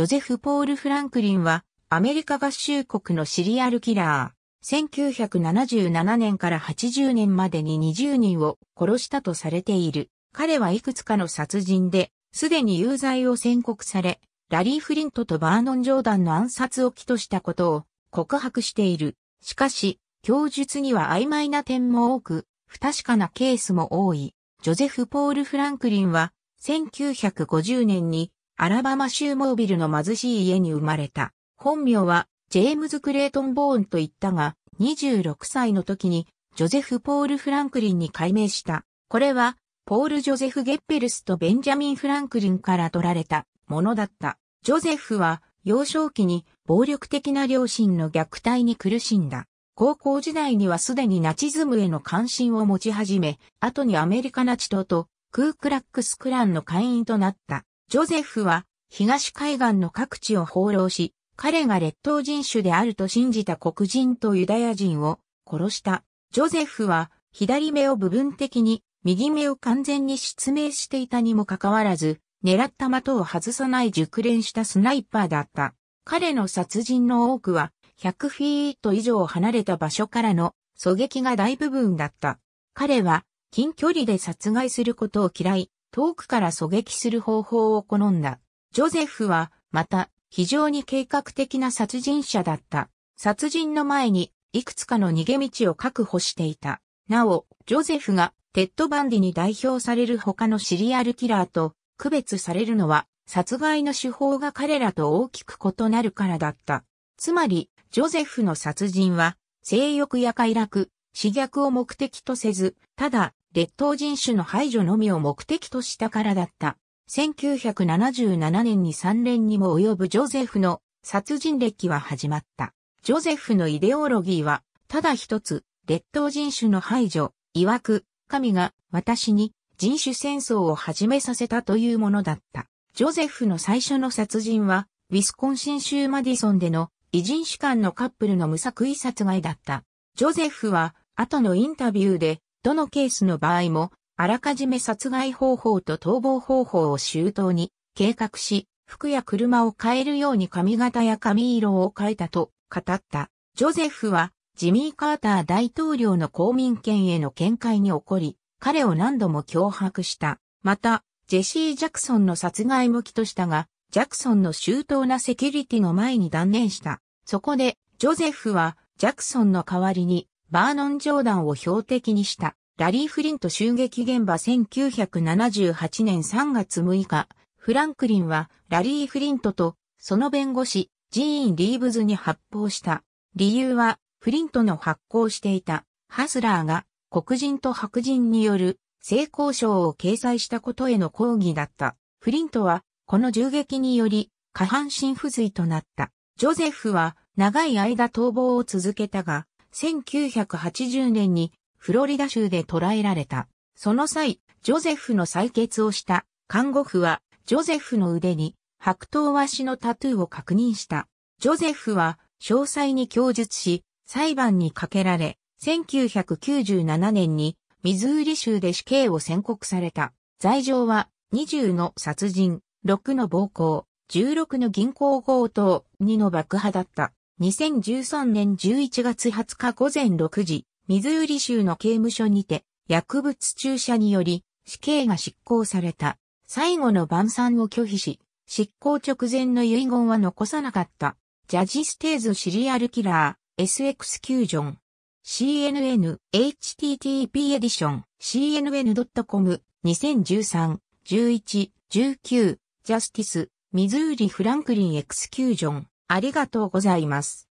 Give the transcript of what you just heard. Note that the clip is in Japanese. ジョゼフ・ポール・フランクリンは、アメリカ合衆国のシリアルキラー、1977年から80年までに20人を殺したとされている。彼はいくつかの殺人で、すでに有罪を宣告され、ラリー・フリントとバーノン・ジョーダンの暗殺を起としたことを告白している。しかし、供述には曖昧な点も多く、不確かなケースも多い。ジョゼフ・ポール・フランクリンは、1950年にアラバマ州モービルの貧しい家に生まれた。本名はジェームズ・クレイトン・ボーンと言ったが、26歳の時にジョゼフ・ポール・フランクリンに改名した。これは、ポール・ジョゼフ・ゲッペルスとベンジャミン・フランクリンから取られたものだった。ジョゼフは幼少期に暴力的な両親の虐待に苦しんだ。高校時代にはすでにナチズムへの関心を持ち始め、後にアメリカナチ党とクークラックスクランの会員となった。ジョゼフは東海岸の各地を放浪し、彼が劣等人種であると信じた黒人とユダヤ人を殺した。ジョゼフは左目を部分的に、右目を完全に失明していたにもかかわらず、狙った的を外さない熟練したスナイパーだった。彼の殺人の多くは100フィート以上離れた場所からの狙撃が大部分だった。彼は近距離で殺害することを嫌い、遠くから狙撃する方法を好んだ。ジョゼフは、また、非常に計画的な殺人者だった。殺人の前に、いくつかの逃げ道を確保していた。なお、ジョゼフが、テッド・バンディに代表される他のシリアルキラーと、区別されるのは、殺害の手法が彼らと大きく異なるからだった。つまり、ジョゼフの殺人は、性欲や快楽、嗜虐を目的とせず、ただ、劣等人種の排除のみを目的としたからだった。1977年に3連にも及ぶジョゼフの殺人歴は始まった。ジョゼフのイデオロギーは、ただ一つ、劣等人種の排除、曰く、神が私に人種戦争を始めさせたというものだった。ジョゼフの最初の殺人は、ウィスコンシン州マディソンでの異人種間のカップルの無作為殺害だった。ジョゼフは、後のインタビューで、どのケースの場合も、あらかじめ殺害方法と逃亡方法を周到に計画し、服や車を変えるように髪型や髪色を変えたと語った。ジョゼフは、ジミー・カーター大統領の公民権への見解に怒り、彼を何度も脅迫した。また、ジェシー・ジャクソンの殺害も起としたが、ジャクソンの周到なセキュリティの前に断念した。そこで、ジョゼフは、ジャクソンの代わりに、バーノン・ジョーダンを標的にした。ラリー・フリント襲撃現場1978年3月6日、フランクリンはラリー・フリントとその弁護士、ジーン・リーブズに発砲した。理由は、フリントの発行していたハスラーが黒人と白人による性交渉を掲載したことへの抗議だった。フリントはこの銃撃により下半身不随となった。ジョゼフは長い間逃亡を続けたが、1980年にフロリダ州で捕らえられた。その際、ジョゼフの採血をした看護婦は、ジョゼフの腕に白桃和紙のタトゥーを確認した。ジョゼフは詳細に供述し、裁判にかけられ、1997年にミズーリ州で死刑を宣告された。罪状は20の殺人、6の暴行、16の銀行強盗、2の爆破だった。2013年11月20日午前6時、ミズーリ州の刑務所にて薬物注射により死刑が執行された。最後の晩餐を拒否し、執行直前の遺言は残さなかった。ジャジステイズシリアルキラー、Sエクスキュージョン。CNN、http エディション、cnn.com、2013、11、19、ジャスティス、ミズーリ・フランクリン・エクスキュージョン。ありがとうございます。